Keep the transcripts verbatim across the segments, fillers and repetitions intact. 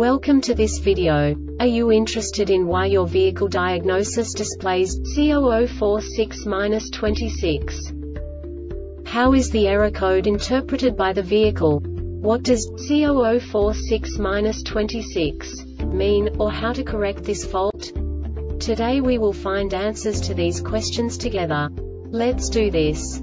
Welcome to this video. Are you interested in why your vehicle diagnosis displays C zero zero four six dash twenty-six? How is the error code interpreted by the vehicle? What does C zero zero four six dash twenty-six mean, or how to correct this fault? Today we will find answers to these questions together. Let's do this.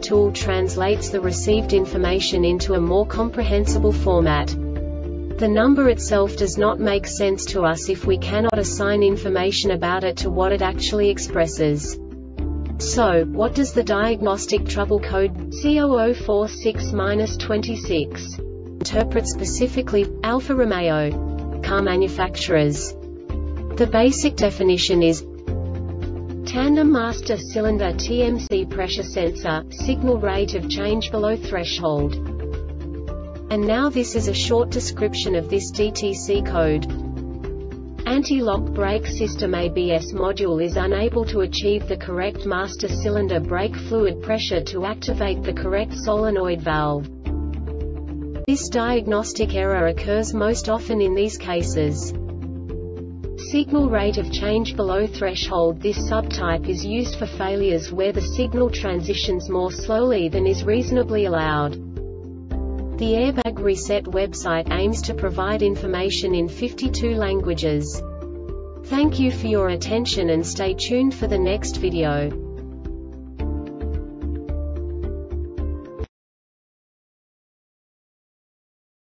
tool translates the received information into a more comprehensible format. The number itself does not make sense to us if we cannot assign information about it to what it actually expresses. So, what does the diagnostic trouble code C zero zero four six dash twenty-six interpret specifically for Alfa Romeo car manufacturers? The basic definition is Tandem Master Cylinder T M C Pressure Sensor, Signal Rate of Change Below Threshold. And now this is a short description of this D T C code. Anti-lock brake system A B S module is unable to achieve the correct master cylinder brake fluid pressure to activate the correct solenoid valve. This diagnostic error occurs most often in these cases. Signal rate of change below threshold. This subtype is used for failures where the signal transitions more slowly than is reasonably allowed. The Airbag Reset website aims to provide information in fifty-two languages. Thank you for your attention and stay tuned for the next video.